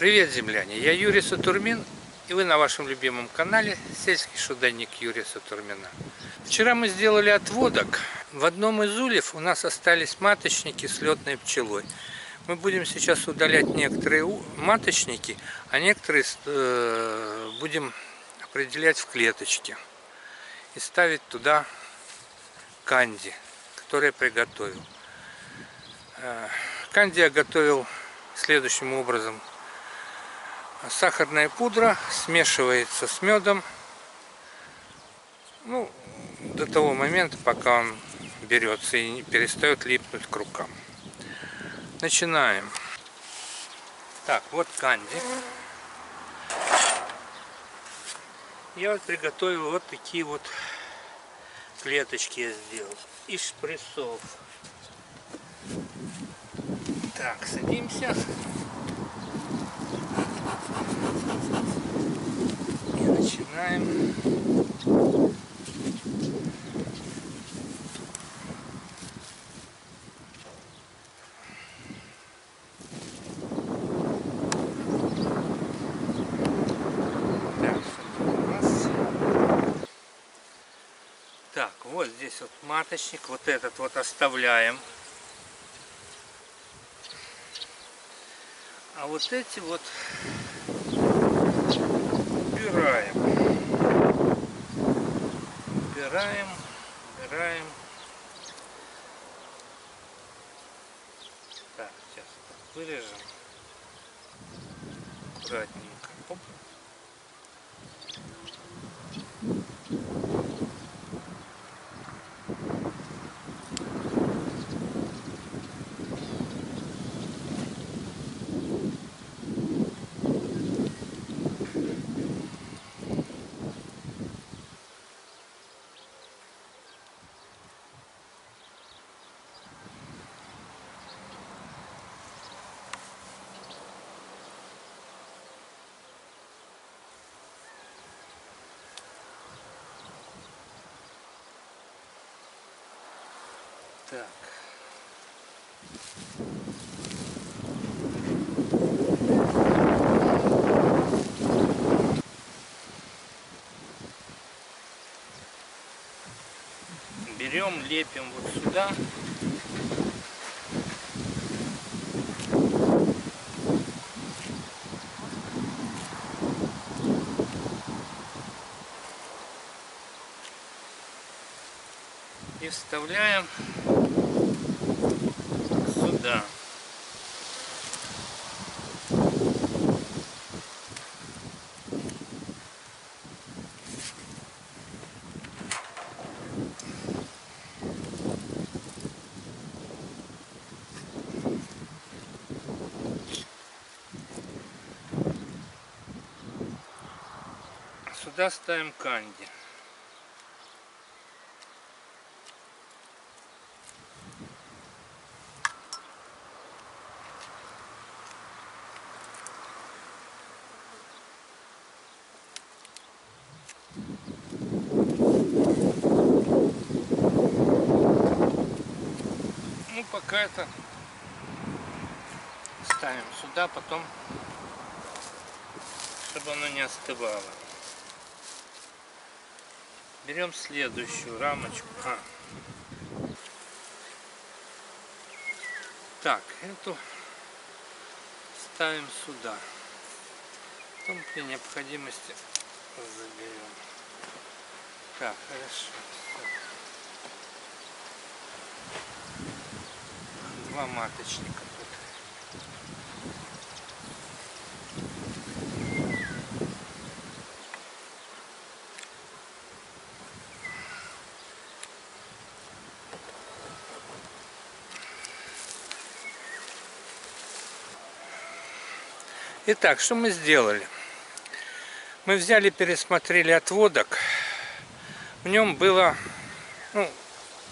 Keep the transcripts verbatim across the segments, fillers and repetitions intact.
Привет, земляне! Я Юрий Сатурмин, и вы на вашем любимом канале «Сельский щоденник Юрия Сатурмина». Вчера мы сделали отводок. В одном из ульев у нас остались маточники с летной пчелой. Мы будем сейчас удалять некоторые маточники, а некоторые будем определять в клеточке и ставить туда канди, который я приготовил. Канди я готовил следующим образом. Сахарная пудра смешивается с медом, ну, до того момента, пока он берется и не перестает липнуть к рукам. Начинаем. Так, вот канди. Я вот приготовил вот такие вот клеточки, я сделал из шприцов. Так, садимся. И начинаем. Так, раз. Так, вот здесь вот маточник, вот этот вот оставляем. А вот эти вот убираем, убираем, убираем. Так, сейчас так вырежем аккуратненько. Оп. Так. Берем, лепим вот сюда. И вставляем сюда. Сюда ставим канди. Ну, пока это ставим сюда, потом, чтобы оно не остывало. Берем следующую рамочку. А. Так, эту ставим сюда. Потом при необходимости заберем. Так, хорошо. Два маточника тут. Итак, что мы сделали? Мы взяли, пересмотрели отводок. В нем было, ну,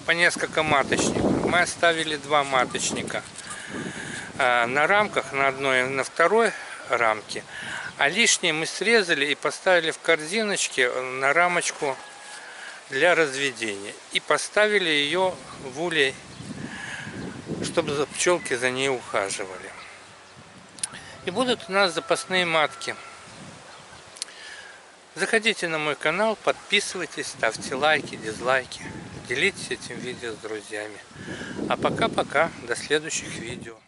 по несколько маточников. Мы оставили два маточника на рамках, на одной и на второй рамке, а лишние мы срезали и поставили в корзиночке на рамочку для разведения и поставили ее в улей, чтобы пчелки за ней ухаживали. И будут у нас запасные матки. Заходите на мой канал, подписывайтесь, ставьте лайки, дизлайки. Делитесь этим видео с друзьями. А пока-пока, до следующих видео.